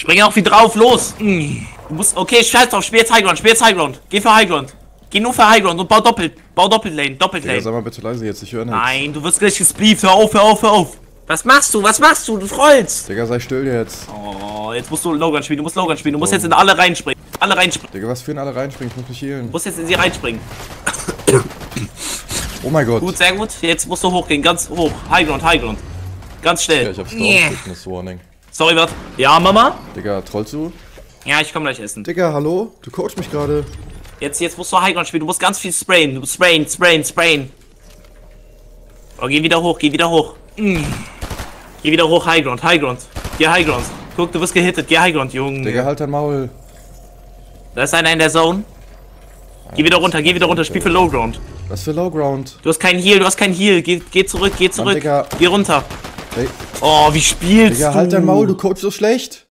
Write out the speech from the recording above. Spring auch wie drauf, los! Du musst, okay, scheiß drauf, spiel jetzt Highground, Geh für Highground. Geh nur für Highground und bau doppelt. Bau Doppellane, Doppellane. Sag mal bitte leise jetzt, ich höre nicht. Nein, du wirst gleich gesplieft, hör auf, Was machst du? Du trollst! Digga, sei still jetzt. Oh, jetzt musst du Logan spielen, Du musst jetzt in alle reinspringen. Digga, was für in alle reinspringen? Ich muss nicht healen. Du musst jetzt in sie reinspringen. Oh mein Gott. Gut, sehr gut. Jetzt musst du hochgehen, ganz hoch. Highground, Ganz schnell. Ja, ich hab Storm-Fitness Warning. Sorry, was? Ja, Mama? Digga, trollst du? Ja, ich komm gleich essen. Digga, hallo? Du coachst mich gerade. Jetzt musst du Highground spielen, du musst ganz viel sprayen. Du sprayen. Oh, geh wieder hoch, Geh wieder hoch, Highground, Geh Highground. Guck, du wirst gehittet, geh Highground, Junge. Digga, halt dein Maul. Da ist einer in der Zone. Geh wieder runter, spiel für Lowground. Was für Lowground? Du hast keinen Heal, Geh zurück, Mann, Digga. Geh runter. Hey. Oh, wie spielst du? Digga, halt dein Maul, du coachst so schlecht.